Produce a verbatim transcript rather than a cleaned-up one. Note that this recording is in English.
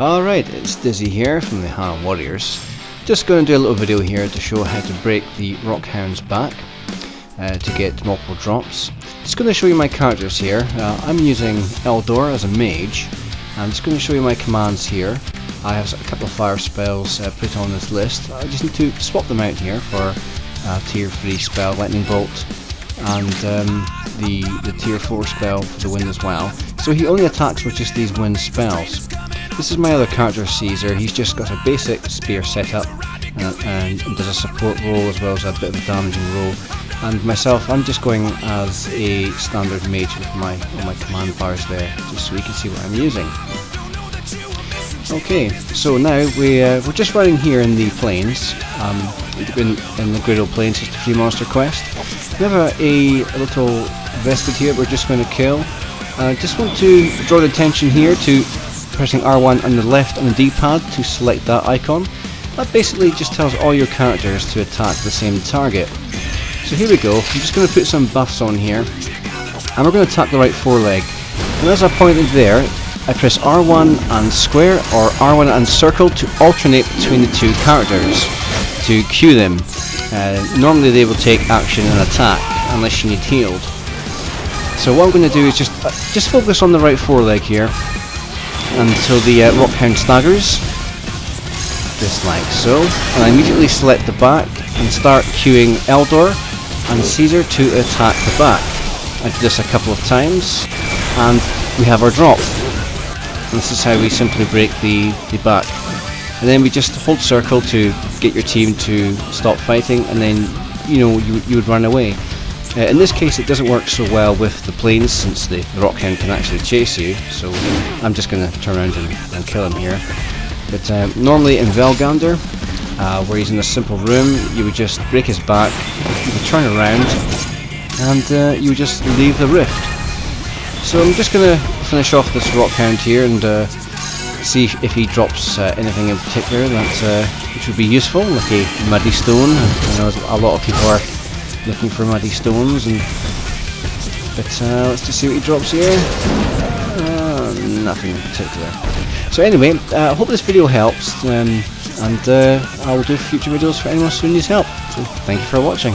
Alright, it's Dizzy here from the Han Warriors. Just going to do a little video here to show how to break the Rock Hound's back uh, to get multiple drops. Just going to show you my characters here. Uh, I'm using Eldor as a mage, and just going to show you my commands here. I have a couple of fire spells uh, put on this list. I just need to swap them out here for a tier three spell, Lightning Bolt, and um, the, the tier four spell for the wind as well. So he only attacks with just these wind spells. This is my other character, Caesar. He's just got a basic spear setup and, and does a support role as well as a bit of a damaging role. And myself, I'm just going as a standard mage with my, all my command bars there, just so you can see what I'm using. Okay, so now we, uh, we're just riding here in the plains, um, in, in the Great Old Plains, just a few monster quests. We have a, a little vestige here we're just going to kill. I uh, just want to draw the attention here to pressing R one on the left on the D-pad to select that icon. That basically just tells all your characters to attack the same target. So here we go, I'm just going to put some buffs on here, and we're going to attack the right foreleg. And as I pointed there, I press R one and square or R one and circle to alternate between the two characters to cue them. Uh, normally they will take action and attack unless you need healed. So what I'm going to do is just uh, just focus on the right foreleg here until the uh, Rock Hound staggers, just like so, and I immediately select the back and start cueing Eldor and Caesar to attack the back. I did this a couple of times and we have our drop. And this is how we simply break the, the back. And then we just hold circle to get your team to stop fighting, and then, you know, you, you would run away. Uh, in this case it doesn't work so well with the planes, since the, the Rock Hound can actually chase you, so I'm just going to turn around and, and kill him here. But um, normally in Velgander, uh, where he's in a simple room, you would just break his back, you would turn around, and uh, you would just leave the rift. So I'm just going to finish off this Rock Hound here and uh, see if he drops uh, anything in particular that uh, which would be useful, like a Muddy Stone. I know a lot of people are looking for Muddy Stones, and but uh, let's just see what he drops here. Uh, nothing in particular. So anyway, uh, I hope this video helps, um, and uh, I will do future videos for anyone who needs help. So thank you for watching.